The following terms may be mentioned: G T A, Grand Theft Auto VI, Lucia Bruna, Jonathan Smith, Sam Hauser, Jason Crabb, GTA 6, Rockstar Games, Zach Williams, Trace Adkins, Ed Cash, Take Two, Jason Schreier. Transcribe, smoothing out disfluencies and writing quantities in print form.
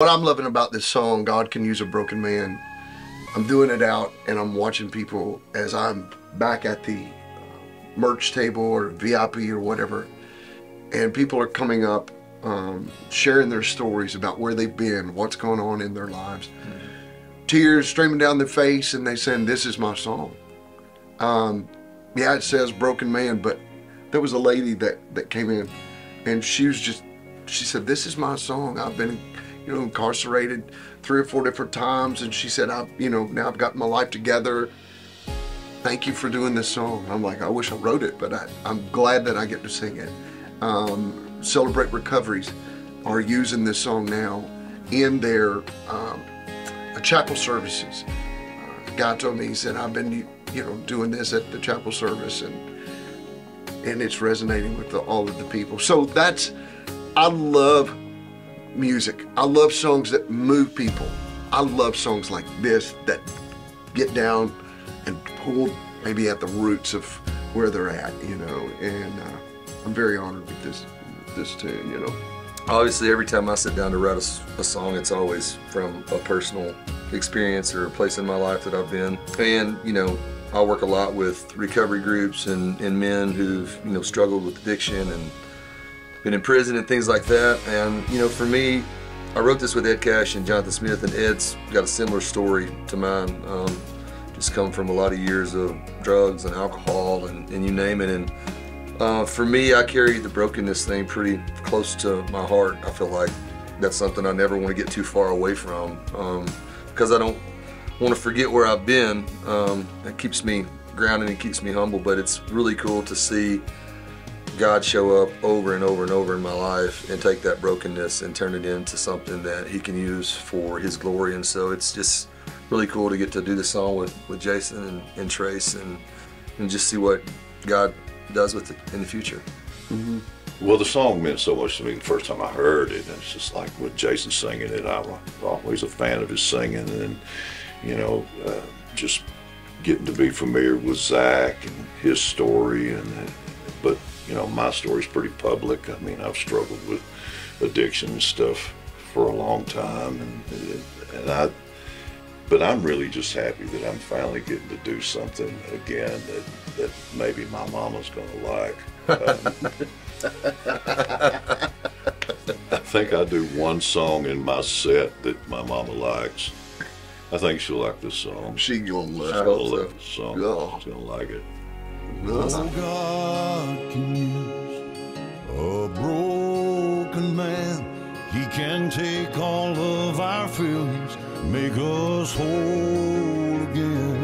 What I'm loving about this song, God Can Use a Broken Man, I'm doing it out and I'm watching people as I'm back at the merch table or VIP or whatever, and people are coming up, sharing their stories about where they've been, what's going on in their lives. Tears streaming down their face, and they saying, this is my song. Yeah, it says broken man, but there was a lady that came in and she said, this is my song. I've been incarcerated 3 or 4 different times, and she said, now I've got my life together. Thank you for doing this song. I'm like, I wish I wrote it, but I'm glad that I get to sing it. Celebrate Recoveries are using this song now in their chapel services. Guy told me, he said, I've been doing this at the chapel service, and it's resonating with all of the people. So I love music. I love songs that move people. I love songs like this that get down and pull maybe at the roots of where they're at, and I'm very honored with this tune, Obviously, every time I sit down to write a song, it's always from a personal experience or a place in my life that I've been. And, I work a lot with recovery groups and men who've, struggled with addiction and been in prison and things like that. And for me, I wrote this with Ed Cash and Jonathan Smith, and Ed's got a similar story to mine. Just come from a lot of years of drugs and alcohol and you name it. And for me, I carry the brokenness thing pretty close to my heart. I feel like that's something I never want to get too far away from, because I don't want to forget where I've been. It keeps me grounded and keeps me humble, but it's really cool to see God show up over and over and over in my life and take that brokenness and turn it into something that he can use for his glory. And so it's just really cool to get to do this song with Jason and Trace and just see what God does with it in the future. Well, the song meant so much to me the first time I heard it. It's just like with Jason singing it, I was always a fan of his singing, and just getting to be familiar with Zach and his story, but my story's pretty public. I mean, I've struggled with addiction and stuff for a long time, but I'm really just happy that I'm finally getting to do something again that maybe my mama's gonna like. I think I do one song in my set that my mama likes. I think she'll like this song. She's gonna love this song. Oh. She's gonna like it. Oh, God can use a broken man. He can take all of our feelings, make us whole again.